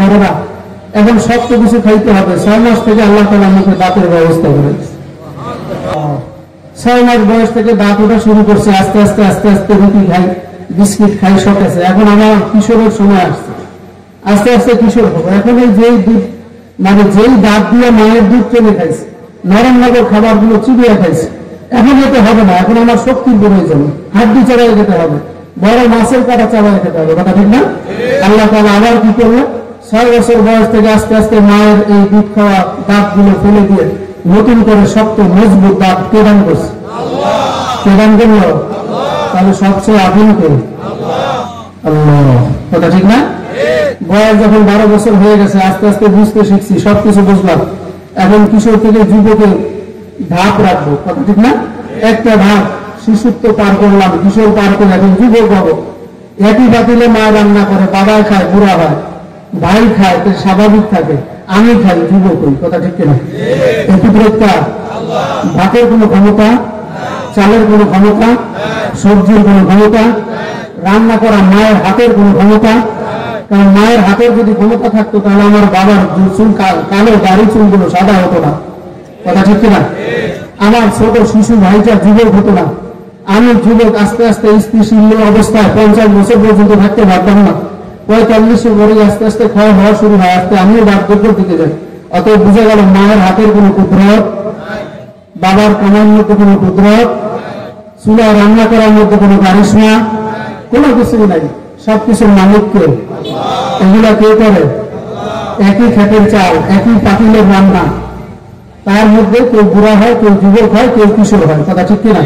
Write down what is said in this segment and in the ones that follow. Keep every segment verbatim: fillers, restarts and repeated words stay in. বড়রা এখন সব কিছু খাইতে হবে। ছয় মাস থেকে আল্লাহ তাআলা আমাকে দাঁতের ব্যবস্থা করে, ছয় মাস বয়স থেকে দাঁত ওঠা শুরু করছে, আস্তে আস্তে আস্তে আস্তে রুটি খাই, বিস্কিট খাই, শখ আছে। এখন আমার কিশোরের সময় আসছে, আস্তে আস্তে কিশোর হবো। এখন এই যেই দুধ মানে যেই দাঁত দিয়ে মায়ের দুধ টেনে খাইছে, নরম নরম খাবার গুলো চিবিয়ে খাইছে, এখন যেতে হবে না। এখন আমার শক্তির প্রয়োজন, হাড্ডি চালায় যেতে হবে, বড় মাছের কাটা চালায় যেতে হবে, কথা ঠিক না? আল্লাহ তাআলা আবার কি করলো, ছয় বছর বয়স থেকে আস্তে আস্তে মায়ের এই দুধ খাওয়া দাঁত গুলো ফেলে দিয়ে নতুন করে শক্ত মজবুত দাঁত প্রদান করছে। প্রদান করলো তাহলে সবচেয়ে আগুন করে আল্লাহ, কথা ঠিক না? বয়স যখন বারো বছর হয়ে গেছে, আস্তে আস্তে বুঝতে শিখছি, সবকিছু বুঝলাম। এখন কিশোর থেকে যুবকে ধাপ রাখবো, কথা ঠিক না? একটা ধাপ শিশুত্ব পার করলাম, কিশোর পার করে এখন যুবক হবো। একই বাতিলে মা রান্না করে, বাবা খায়, বুড়া হয়, ভাই খায়, তো স্বাভাবিক থাকে, আমি খাই, যুবক হই, কথা ঠিক কিনা? ভাতের কোনো ক্ষমতা, চালের কোনো ক্ষমতা, সবজির কোনো ক্ষমতা, রান্না করা মায়ের হাতের কোনো ক্ষমতা। কারণ মায়ের হাতের যদি ক্ষমতা থাকতো তাহলে আমার বাবার চুল কালো, গাড়ি চুলগুলো সাদা হতো না, কথা ঠিক কিনা? আমার ছোট শিশু ভাইটা যুবক হতো না, আমি যুবক আস্তে আস্তে স্থিতিশীল অবস্থায় পঞ্চাশ বছর পর্যন্ত থাকতে পারতাম না। পঁয়তাল্লিশে বড় আস্তে আস্তে ক্ষয় হওয়া শুরু হয়, আস্তে আমিও বার্ধক্যের দিকে যাই। অতএব বুঝে গেল মায়ের হাতের কোনো কুদরত, বাবার কামান্য কোনো কুদরত, চুলায় রান্না করার মধ্যে কোনো কারিশমা, কোনো কিছুই নাই। সবকিছুর মালিককে, এগুলা কে করে? একই খেতের চাল, একই পাতিলের রান্না, তার মধ্যে কেউ বুড়া হয়, কেউ যুবক হয়, কেউ কিশোর হয়, কথা ঠিক কিনা?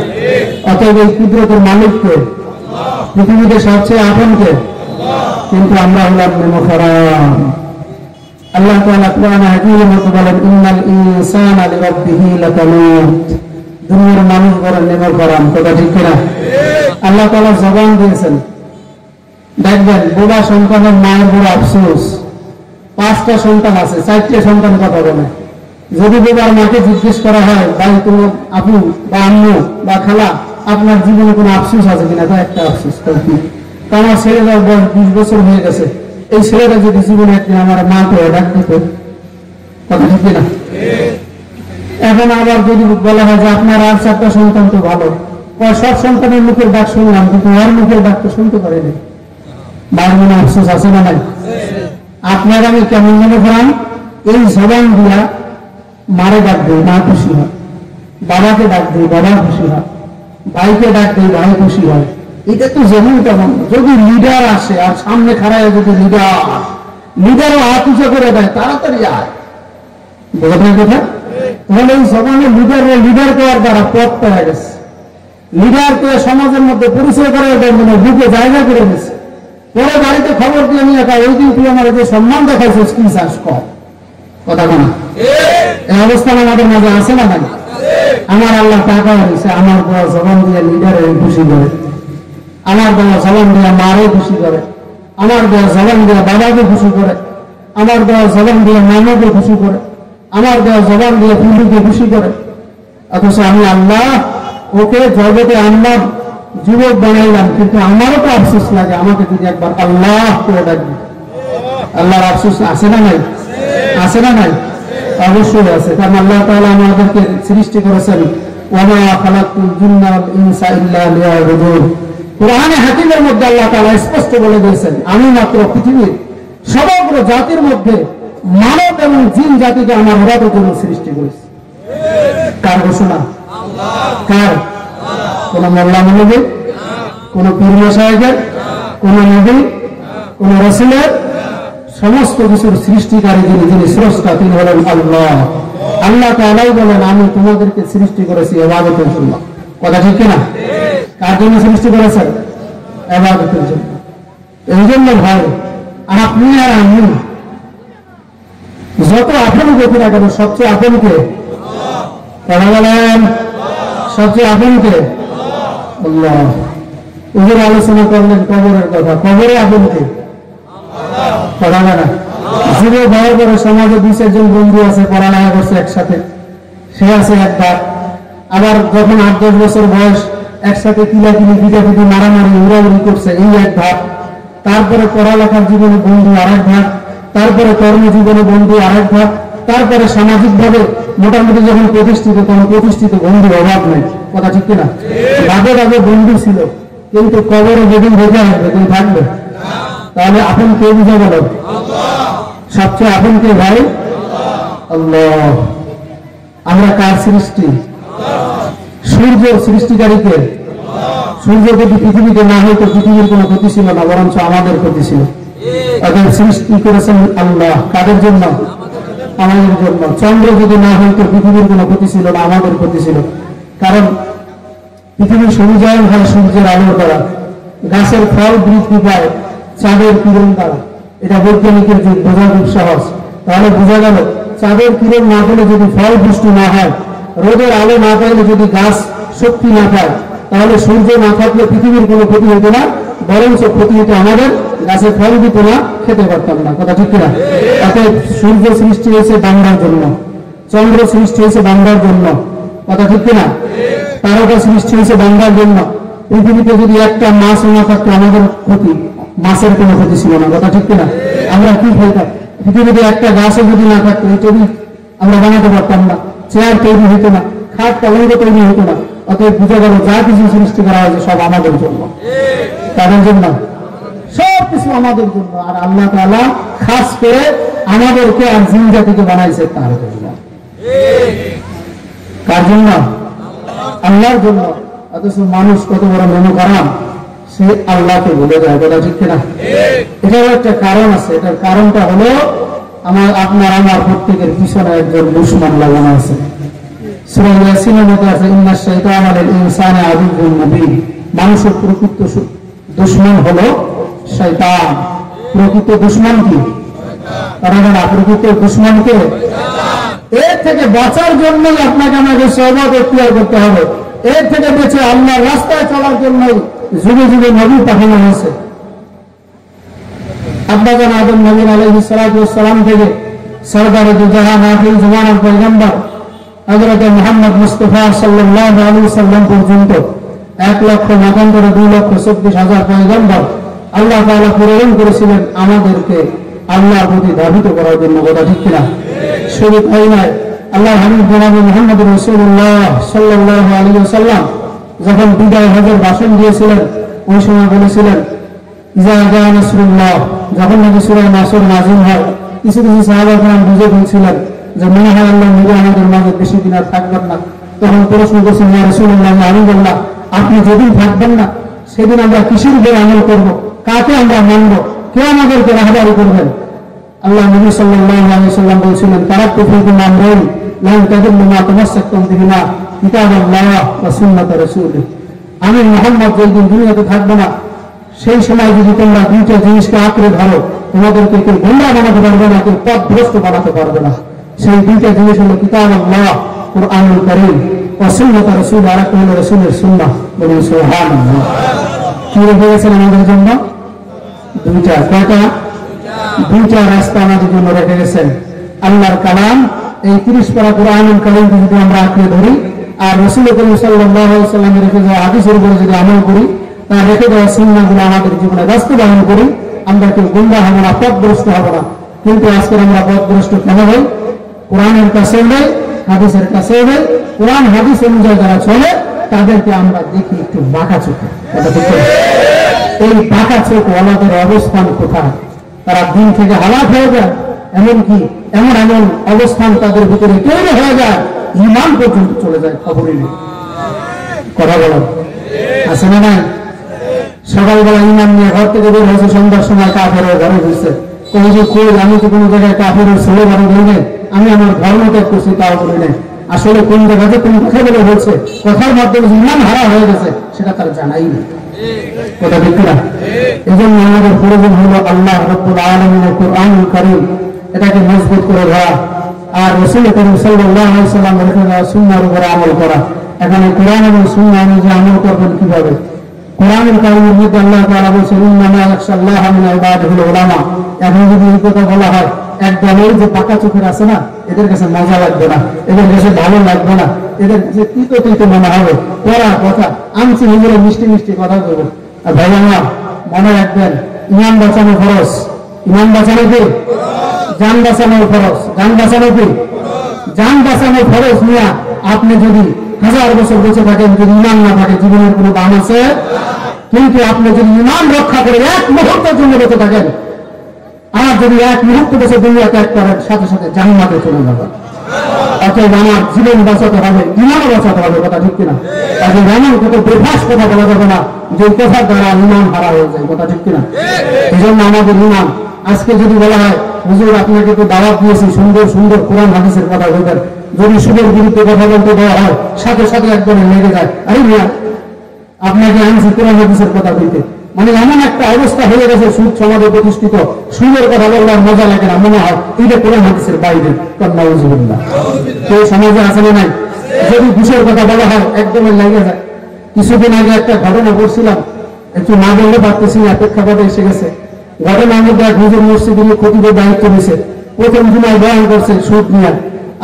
অতএব এই কুদরতের মালিককে, পৃথিবীতে সবচেয়ে আপনকে, কিন্তু আমরা হলাম মুনফরাম। আল্লাহ তাআলা কোরআনে হাকিমের মধ্যে বলেন, ইন্নাল ইনসানা লিরাব্বিহি লাকানুন, দুনিয়ার মানুষ বড় মুনফরাম, কথা ঠিক কিনা? আল্লাহ তাআলা জবান দিয়েছেন, দেখবেন বোবা সন্তানের মায়ের বড় আফসোস। পাঁচটা সন্তান আছে, চারটে সন্তান কথা বলে। যদি বোবার মাকে জিজ্ঞেস করা হয়, ভাই কোনো আপু বা আম্মু বা খালা, আপনার জীবনে কোনো আফসোস আছে কিনা, তো একটা আফসোস থাকবে, আমার ছেলেরা বয়স বিশ বছর হয়ে গেছে, এই ছেলেরা যদি জীবনে একদিন আমার মা করে ডাক দিত, কথা ঠিক কিনা? এখন আবার যদি বলা হয় যে আপনার আর চারটা সন্তান তো ভালো, সব সন্তানের মুখের ডাক শুনলাম, কিন্তু আমার মুখের ডাক তো শুনতে পারেনি, তার মনে আফসোস আছে না নাই? আপনার আমি কেমন মনে করান, এই জবান দিয়া মারে ডাক দিই, মা খুশি হয়, বাবাকে ডাক দিই, বাবা খুশি হয়, ভাইকে ডাক দিই, ভাই খুশি হয়। এটা তো যেমন তেমন, যদি লিডার আসে আর সামনে খাড়ায়, যদি লিডার লিডারও হাত উঁচা করে দেয়, তাড়াতাড়ি আয়, বোঝা কথা? তাহলে এই সমাজে লিডার লিডার করার দ্বারা পথ পেয়ে গেছে, লিডারকে সমাজের মধ্যে পরিচয় করার জন্য বুকে জায়গা করে দিয়েছে। পরে বাড়িতে খবর দিয়ে নিয়ে একা, ওই দিন তুই আমার যে সম্মান দেখাইছিস, কি চাষ কর, কথা বলা। এই অবস্থা আমাদের মাঝে আসে না কেন? আমার আল্লাহ টাকা হয়েছে, আমার বড় জবান দিয়ে লিডারে খুশি করে, আমার দেওয়া জবান দেওয়া মারে খুশি করে, আমার দেওয়া জবান দেওয়া বাবাকে খুশি করে, আমার দেওয়া জবান দেওয়া মামাকে খুশি করে, আমার দেওয়া জবান দিয়ে পুলিকে খুশি করে। অথচ আমি আল্লাহ ওকে জগতে আনলাম, যুবক বানাইলাম, কিন্তু আমারও তো আফসোস লাগে, আমাকে যদি একবার আল্লাহ করে ডাকবে। আল্লাহর আফসোস আছে না নাই? আছে না নাই? অবশ্যই আছে। কারণ আল্লাহ তাআলা আমাদেরকে সৃষ্টি করেছেন, ওয়া মা খালাকতুল জিন্না ওয়াল ইনসা ইল্লা লিয়াবুদুন। কোরআনে হাকিমের মধ্যে আল্লাহ তাআলা স্পষ্ট বলে দিয়েছেন, আমি মাত্র পৃথিবীর সমগ্র জাতির মধ্যে মানব এবং জিন জাতিকে আমার ইবাদতের জন্য সৃষ্টি করেছি। কার ঘোষণা? কার? কোন মোল্লা মৌলবীর, কোন পীর সাহেবের, কোন নবী, কোন রাসূলের, সমস্ত কিছুর সৃষ্টিকারী যিনি, যিনি স্রষ্টা, তিনি হলেন আল্লাহ। আল্লাহ তাআলাই বলেন, আমি তোমাদেরকে সৃষ্টি করেছি ইবাদতের জন্য, কথা ঠিক কিনা? কার জন্য সৃষ্টি করেছেন? ইবাদতের জন্য। এই জন্য ভাই, আপনি আর আমি যত আপন গতি না কেন, সবচেয়ে আপনকে কথা বলেন, সবচেয়ে আপনকে আল্লাহ। ওদের আলোচনা করলেন কবরের কথা, কবরে আপনকে কথা বলা। যুব ভাইয়ের পরে সমাজে দুই চারজন বন্ধু আছে, পড়ালেখা করছে একসাথে, সে আছে একটা। আবার যখন আট দশ বছর বয়স, একসাথে কিলাকিলি, পিটাপিটি, মারামারি, উড়াউড়ি করছে, এই এক ভাগ। তারপরে পড়ালেখার জীবনে বন্ধু আর এক ভাগ, তারপরে কর্মজীবনে বন্ধু আরেক ভাগ, তারপরে সামাজিকভাবে মোটামুটি যখন প্রতিষ্ঠিত তখন প্রতিষ্ঠিত বন্ধুর অভাব নেই, কথা ঠিক কিনা? আগের আগে বন্ধু ছিল, কিন্তু কবরে যেদিন বোঝা হবে তুমি থাকবে, তাহলে আপন কে বুঝা গেল? সবচেয়ে আপন কে ভাই? আল্লাহ। আমরা কার সৃষ্টি? সূর্য সৃষ্টিকারীকে। সূর্য যদি পৃথিবীতে না হয়তো পৃথিবীর কোনো ক্ষতি ছিল না, বরঞ্চ আমাদের ক্ষতি ছিল। তাদের সৃষ্টি করেছেন আল্লাহ, কাদের জন্য? আমাদের জন্য। চন্দ্র যদি না হয়তো পৃথিবীর কোনো ক্ষতি ছিল না, আমাদের ক্ষতি ছিল। কারণ পৃথিবীর সূর্যায়ন হয় সূর্যের আলোর দ্বারা, গাছের ফল বৃদ্ধি পায় চাঁদের কিরণ দ্বারা। এটা বৈজ্ঞানিকের যুগ, বোঝা খুব সহজ। তাহলে বোঝা গেল চাঁদের কিরণ না পেলে যদি ফল পুষ্টি না হয়, রোদের আলো না পাইলে যদি গাছ শক্তি না পায়, তাহলে সূর্য না থাকলে পৃথিবীর কোনো ক্ষতি হতো না, বরঞ্চ ক্ষতি হতো আমাদের। গাছের ফল দিত না, খেতে পারতাম না, কথা ঠিক না? তাতে সূর্য সৃষ্টি হয়েছে বান্দার জন্য, চন্দ্র সৃষ্টি হয়েছে বান্দার জন্য, কথা ঠিক না? তারকা সৃষ্টি হয়েছে বান্দার জন্য। পৃথিবীতে যদি একটা মাছ না থাকতো আমাদের ক্ষতি, মাছের কোনো ক্ষতি ছিল না, কথা ঠিক না? আমরা কি খেতাম? পৃথিবীতে একটা গাছও যদি না থাকতো এই তৈরি আমরা বানাতে পারতাম না, চেয়ার তৈরি হতো না, খাট পালঙ্গ তৈরি হতো না। অতএব বুঝা গেল যা কিছু সৃষ্টি করা হয়েছে সব আমাদের জন্য, তাদের জন্য সব কিছু আমাদের জন্য। আর আল্লাহ তাআলা খাস করে আমাদেরকে আর জিন জাতিকে বানাইছে তার জন্য। কার জন্য? আল্লাহর জন্য। অথচ মানুষ কত বড় মনে করাম, সে আল্লাহকে ভুলে যায়, কথা ঠিক না? এটারও একটা কারণ আছে। এটার কারণটা হলো আমার আপনার আমার প্রত্যেকের পিছনে একজন দুশমন লাগানো আছে। সূরা ইয়াসিনের মধ্যে আছে, ইন্না শাইতানা লিল ইনসানি আদুউন মুবিন। মানুষের প্রকৃত দুশমন হলো শয়তান। প্রকৃত দুশমন কি? শয়তান। প্রকৃত দুশমন কে? শয়তান। এর থেকে বাঁচার জন্যই আপনাকে আমাদের সওয়াব এখতিয়ার করতে হবে। এর থেকে বেঁচে আল্লাহর রাস্তায় চলার জন্যই যুগে যুগে নবী পাঠানো হয়েছে। আব্বাজান আদম নবী আলাইহিস সালাতু ওয়াস সালাম থেকে সরদারে দুজাহান আখির জামানার পয়গম্বর হযরত মুহাম্মদ মুস্তাফা সাল্লাল্লাহু আলাইহি সাল্লাম পর্যন্ত এক লক্ষ নতুন করে দুই লক্ষ চব্বিশ হাজার পয়গম্বর আল্লাহ তাআলা প্রেরণ করেছিলেন আমাদেরকে আল্লাহর প্রতি ধাবিত করার জন্য, কথা ঠিক না? শুধু তাই নয়, আল্লাহ হাবিব জনাব মুহাম্মদ রাসূলুল্লাহ সাল্লাল্লাহু আলাইহি সাল্লাম যখন বিদায় হজের ভাষণ দিয়েছিলেন ওই সময় বলেছিলেন, ইজা জা নাসরুল্লাহ, যখন নাকি সূরা নাসর নাযিল হয়, কিছু কিছু সাহাবা কেরাম বুঝে বলছিলেন যে মনে হয় আল্লাহ নিজে আমাদের মাঝে বেশি দিন আর থাকবেন না। তখন প্রশ্ন করছেন, ইয়া রাসূলুল্লাহ, আমি বললাম আপনি যেদিন থাকবেন না সেদিন আমরা কিসের উপরে আমল করবো, কাকে আমরা মানব, কে আমাদেরকে রাহবারি করবেন? আল্লাহ নবী সাল্লাল্লাহু আলাইহি সাল্লাম বলছিলেন, তারাক্তু ফিকুম আমরাইন লা তাদুল্লু মা তামাসসাকতুম বিহিমা কিতাবাল্লাহ ওয়া সুন্নাত রাসূলিহি। আমি মুহাম্মদ যেদিন দুনিয়াতে থাকব না সেই সময় যদি তোমরা দুইটা জিনিসকে আঁকড়ে ধরো, তোমাদেরকে কেউ গোমরা বানাতে পারবে না, কেউ পথভ্রষ্ট বানাতে পারবে না। সেই দুইটা জিনিস হলো কিতাবাল্লাহ কুরআনুল কারীম ওয়া সুন্নাত রাসূল, আর একটা হলো রাসূলের সুন্নাহ। বলুন সুবহানাল্লাহ। কি রেখে গেছেন আমাদের জন্য? দুইটা। কয়টা? দুইটা রাস্তা আমাদের জন্য রেখে গেছেন। আল্লাহর কালাম এই ত্রিশ পারা কোরআনুল কারীম যদি আমরা আঁকড়ে ধরি আর রাসূল করিম সাল্লাল্লাহু আলাইহি সাল্লামের রেখে যাওয়া হাদিসের উপরে যদি আমল করি, তার রেখে দেওয়া সুন্নাহগুলো আমাদের জীবনে বাস্তবায়ন করি, আমরা কেউ গুমরা হব না, পথভ্রষ্ট হব না। কিন্তু আজকে আমরা পথভ্রষ্ট কেন হই? কোরআনের কাছেও নেই, হাদিসের কাছেও নেই। কোরআন হাদিস অনুযায়ী যারা চলে তাদেরকে আমরা দেখি একটু বাঁকা চোখে। এই বাঁকা চোখ ওনাদের অবস্থান কোথায়? তারা দিন থেকে হালাক হয়ে যায়, এমনকি এমন এমন অবস্থান তাদের ভিতরে তৈরি হয়ে যায় ইমান পর্যন্ত চলে যায়। খবরই নেই, কথা বলেন আছে না নাই? সকালবেলা ইমান নিয়ে ঘর থেকে বের হয়েছে, সন্ধ্যার সময় কাফের হয়ে ঘরে ঢুকছে। কোনো যে কোল আমি তো কোনো জায়গায় কাফের ছেলে ঘরে ধরে নেই, আমি আমার ধর্ম ত্যাগ করছি তাও করে নেই। আসলে কোন জায়গাতে কোন কথা বলে বলছে, কথার মাধ্যমে ইমান হারা হয়ে গেছে সেটা তার জানাই না, কথা ঠিক না? এই জন্য আমাদের প্রয়োজন হলো আল্লাহ রাব্বুল আলামিনের কোরআনুল কারীম, এটাকে মজবুত করে ধরা আর রাসূল করিম সাল্লাল্লাহু আলাইহি সাল্লামের সুন্নাহর উপর আমল করা। এখানে কোরআন এবং সুন্নাহ অনুযায়ী আমল করবেন কিভাবে? কোরআনুল কারীমের মধ্যে আল্লাহ তাআলা বলেছেন, ইন্নামা ইয়াখশাল্লাহা মিন ইবাদিহিল উলামা। এখন যদি এই কথা বলা হয়, এক দলের যে পাকা চোখের আছে না, এদের কাছে মজা লাগবে না, এদের কাছে ভালো লাগবে না, এদের কাছে তিতো তিতো মনে হবে, পড়া কথা আনছি নিজেরা মিষ্টি মিষ্টি কথা বলবো। আর ভাই আমার মনে রাখবেন, ইমান বাঁচানো খরচ, ইমান বাঁচানো কি জান বাঁচানো ফরজ, জান বাঁচানো কি জান বাঁচানো ফরজ। মিয়া আপনি যদি হাজার বছর বেঁচে থাকেন যদি ইমান না থাকে জীবনের কোনো দাম আছে? কিন্তু আপনি যদি ইমান রক্ষা করে এক মুহূর্তের জন্য বেঁচে থাকেন আর যদি এক মুহূর্ত বেঁচে দুনিয়া ত্যাগ করেন সাথে সাথে জান্নাতে চলে যাবেন। অতএব আমার জীবন বাঁচাতে হবে ইমানও বাঁচাতে হবে, কথা ঠিক কিনা? অতএব এমন কোনো বেফাস কথা বলা যাবে না যে কথার দ্বারা ইমান হারা হয়ে যায়, কথা ঠিক কিনা? এই জন্য আমাদের ইমান আজকে যদি বলা হয় হুজুর আপনাকে তো দাওয়াত দিয়েছি সুন্দর সুন্দর কোরআন হাদিসের কথা বলবেন, যদি সুদের বিরুদ্ধে কথা বলতে দেওয়া হয় সাথে সাথে একদম লেগে যায় আরে মিয়া আপনাকে আনছি কোরআন হাদিসের কথা বলতে। মানে এমন একটা অবস্থা হয়ে গেছে সুদ সমাজে প্রতিষ্ঠিত, সুদের কথা বললে মজা লাগে না, মনে হয় এটা কোরআন হাদিসের বাইরে। তো সমাজে আসলে নাই যদি ঘুষের কথা বলা হয় একদমই লেগে যায়। কিছুদিন আগে একটা ঘটনা করছিলাম, একটু না বললে পারতেছি না, প্রেক্ষাপটে এসে গেছে। ঘটনার মধ্যে এক হুজুর মসজিদে খতিবের দায়িত্ব নিয়েছে, প্রথম জুমায় বয়ান করছে সুদ নিয়ে।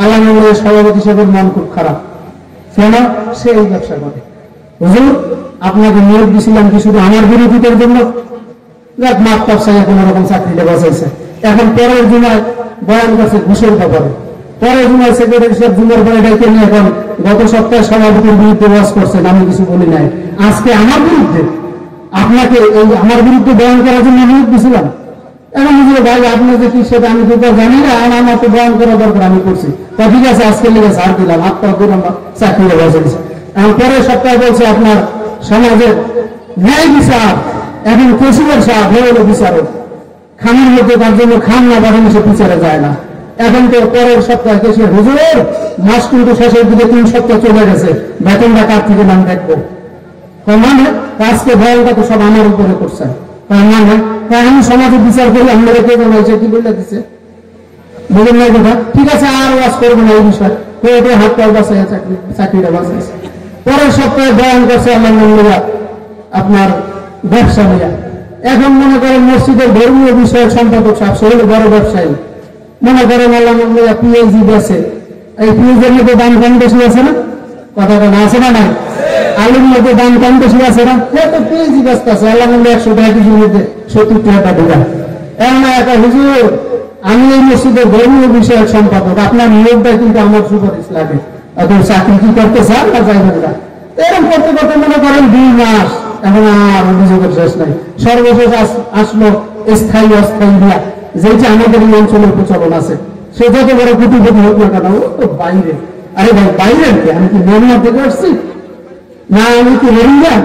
আল্লাহ সভাপতি সাহেবের মন খুব খারাপ, কেন সে এই ব্যবসা করে। হুজুর আপনাকে নিয়োগ দিয়েছিলাম কি শুধু আমার বিরোধিতার জন্য? যাক মাপ তাপসাই কোন রকম চাকরিটা বসাইছে। এখন পরের জুমায় বয়ান করছে ঘুষের ব্যাপারে, পরের জুমায় সেক্রেটারি সাহেব জুমার পরে ডেকে নিয়ে এখন গত সপ্তাহে সভাপতির বিরুদ্ধে বস করছেন, আমি কিছু বলি নাই। আজকে আমার বিরুদ্ধে আপনাকে এই আমার বিরুদ্ধে বয়ান করার জন্য নিয়োগ দিয়েছিলাম। এখন বুঝলো ভাই আপনি যে কি সেটা আমি তো জানি না, আমার তো বয়ান করা দরকার আমি করছি। তা ঠিক আছে আজকে লেগে সার দিলাম, আপনার দুই নম্বর চাকরিটা বসাইছে। এবং পরের সপ্তাহে বলছে আপনার সমাজের ন্যায় বিচার, এখন কসুরের সাপ হল বিচারক, খামের মধ্যে তার জন্য খান না বাড়ানো সে বিচারে যায় না। এখন তো পরের সপ্তাহে কেসে হুজুরের মাস কিন্তু শেষের দিকে তিন সপ্তাহ চলে গেছে, বেতনটা কার থেকে নাম দেখবো। মানে আজকে ভয়টা তো সব আমার উপরে করছে। তার মানে তাই আমি সমাজে বিচার করি আপনারা কে জানা হয়েছে কি বলে দিচ্ছে বুঝলেন না কথা। ঠিক আছে আর ওয়াজ করবো না এই বিষয়, কোর্টে হাত পাল বাসায় চাকরি চাকরিটা বাসাইছে। পরের সপ্তাহে বয়ান করছে আমার মন্দিরা আপনার ব্যবসা নিয়ে। এখন মনে করেন মসজিদের ধর্মীয় বিষয়ের সম্পাদক সাহেব শহীদ বড় ব্যবসায়ী, মনে করেন আল্লাহ মন্দিরা পিএইচডি বেছে, এই পিএইচডির মধ্যে দাম কম বেশি আছে না? কথাটা না আছে না নাই? আলুর মধ্যে দাম কম বেশি আছে না? তো পিএইচডি ব্যস্ত আছে আল্লাহ মন্দির একশো টাকা কিছুর মধ্যে সত্তর টাকা দেওয়া। এমন একটা হুজুর আমি এই মসজিদের ধর্মীয় বিষয়ের সম্পাদক, আপনার নিয়োগটা কিন্তু আমার সুপারিশ লাগে, অত চাকরি কি করতে চান না যাই হোক না। এরকম করতে করতে মনে করেন দুই মাস, এখন আর অভিযোগের শেষ নাই। সর্বশেষ আসলো স্থায়ী অস্থায়ী বিয়া, যেটা আমাদের এই অঞ্চলের প্রচলন আছে। সে যত বড় কুটিপতি হোক না কেন ও তো বাইরে। আরে ভাই বাইরে কি আমি কি মিয়ানমার থেকে আসছি, না আমি কি রোহিঙ্গা,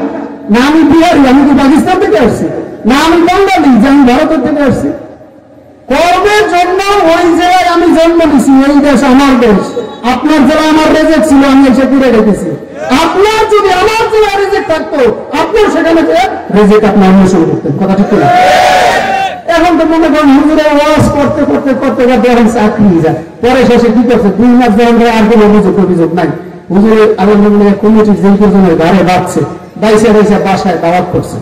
না আমি বিহারি আমি কি পাকিস্তান থেকে আসছি, না আমি বাঙালি যে আমি ভারতের থেকে আসছি। কর্মের জন্য ওই জেলায় আমি জন্ম দিছি, এই দেশ আমার দেশ, আপনার জেলা আমার রেজেক্ট ছিল আমি এসে ঘুরে রেখেছি। আপনার যদি আমার জেলা রেজেক্ট থাকতো আপনার সেখানে রেজেক্ট আপনি অনুসরণ করতেন, কথা ঠিক না? এখন তো মনে করেন হুজুরে ওয়াজ করতে করতে করতে যখন চাকরি যায় পরে শেষে কি করছে দুই মাস যখন আর কোনো অভিযোগ অভিযোগ নাই হুজুরে আলহামদুলিল্লাহ কমিটির যেই পর্যন্ত ঘরে বাঁচছে বাইশে বাইশে বাসায় দাওয়াত করছে।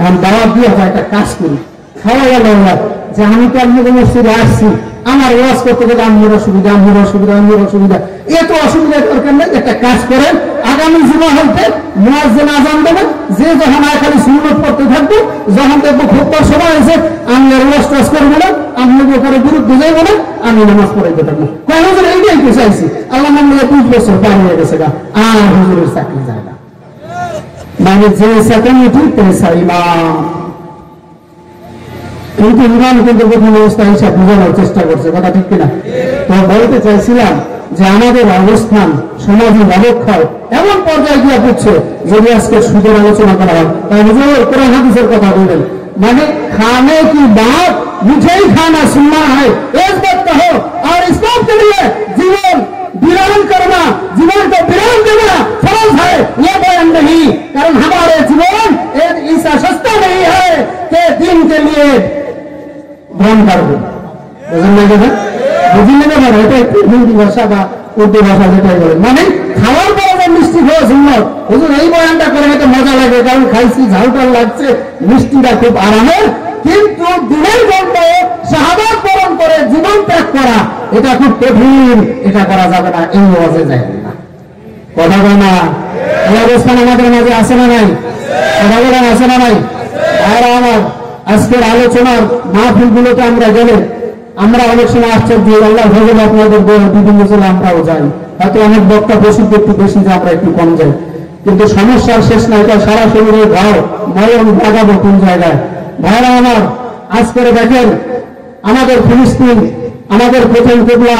এখন দাওয়াত দিয়ে হয় একটা কাজ করি খাওয়া দাওয়া যে আমি তো আপনি কোনো সুবিধা আসছি আমার ওয়াজ করতে গেলে আমার অসুবিধা আমার অসুবিধা আমার অসুবিধা এত অসুবিধা দরকার নেই। একটা কাজ করেন আগামী জুমা হইতে মুয়াজ্জিন আযান দেবে, যে যখন আর খালি সুন্নত পড়তে থাকবো, যখন দেখবো খুতবার সময় হয়েছে আমি আর ওয়াজ টাজ করবো না, আপনি ওখানে বিরুদ্ধে যাই বলে আমি নামাজ পড়াইতে থাকবো। কারণ হুজুর এইটাই তো চাইছি, আল্লাহ মামলা দুই বছর পার হয়ে গেছে গা আর হুজুরের চাকরি যায় না। মানে যে চাকরি ঠিক পেয়েছে ইমাম কিন্তু ইমান কিন্তু কঠিন অবস্থা হিসাব বোঝানোর চেষ্টা করছে, কথা ঠিক কিনা? তো বলতে চাইছিলাম যে আমাদের অবস্থান সমাজের অবক্ষয় এমন পর্যায়ে গিয়ে পড়ছে যদি আজকে সুদের আলোচনা করা হয় তাই নিজের কোরআন হাদিসের কথা বলবেন। মানে খানে কি বাত মিঠেই খানা সুন্নাহ হ্যায় ইস বাত কা হো আর ইসলাম কে লিয়ে জীবন বিরান করনা জীবন কো বিরান দেনা ফরজ হ্যায় ইয়ে বয়ান নহীं। কারণ हमारे জীবন एक ऐसा सस्ता नहीं है कि दिन के लिए ভ্রম করবো, বুঝলেন না? এটা একটু হিন্দি ভাষা বা উর্দু ভাষা যেটাই বলেন। মানে খাওয়ার পরে যে মিষ্টি খাওয়া সুন্নত, হুজুর এই বয়ানটা করে এটা মজা লাগে কারণ খাইছি ঝালটা লাগছে মিষ্টিটা খুব আরামের, কিন্তু দিনের জন্য শাহাদাত বরণ করে জীবন ত্যাগ করা এটা খুব কঠিন, এটা করা যাবে না, এই ওয়াজে যায় না, কথা বলে না। এই অবস্থান আমাদের মাঝে আসে না নাই? কথা বলেন আসে না নাই? আর আমার আজকের আলোচনার মাহফিলগুলোতে আমরা গেলে আমরা অনেক সময় আশ্চর্য হই, আল্লাহ ভগবান আপনাদের বিভিন্ন জেলা আমরাও যাই, হয়তো অনেক বক্তা প্রসিদ্ধ একটু বেশি যে আমরা একটু কম যাই, কিন্তু সমস্যার শেষ নাই। এটা সারা শরীরের ঘাও ময়ম লাগাবো কোন জায়গায়। ভাইরা আমার, আজকের দেখেন আমাদের ফিলিস্তিন, আমাদের প্রথম কেবলা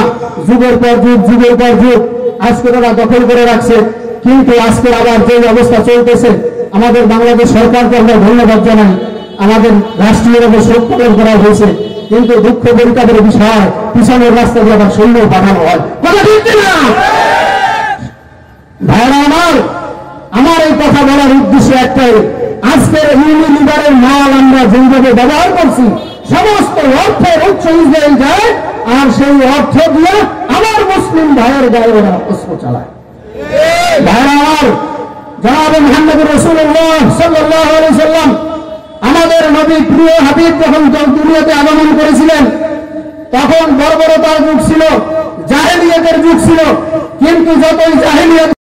যুগের পর যুগ যুগের পর যুগ আজকে তারা দখল করে রাখছে। কিন্তু আজকে আবার যে অবস্থা চলতেছে, আমাদের বাংলাদেশ সরকারকে আমরা ধন্যবাদ জানাই, আমাদের রাষ্ট্রীয় শোক পালন করা হয়েছে, কিন্তু দুঃখ পরিতাপের বিষয় পিছনের রাস্তা দিয়ে আবার সৈন্য পাঠানো হয়। ভাইরা আমার, আমার এই কথা বলার উদ্দেশ্য একটাই, আজকের ইউনিলিভারের মাল আমরা যেভাবে ব্যবহার করছি সমস্ত অর্থের উৎস ইসরায়েল যায়, আর সেই অর্থ দিয়ে আমার মুসলিম ভাইয়ের গায়ে ওরা অস্ত্র চালায়। ভাইরা আমার, জনাব মুহাম্মদ রাসূলুল্লাহ সাল্লাল্লাহু আলাইহি সাল্লাম আমাদের নবী প্রিয় হাবিব যখন দুনিয়াতে আগমন করেছিলেন তখন বর্বরতার যুগ ছিল, জাহেলিয়াতের যুগ ছিল, কিন্তু যতই জাহেলিয়াত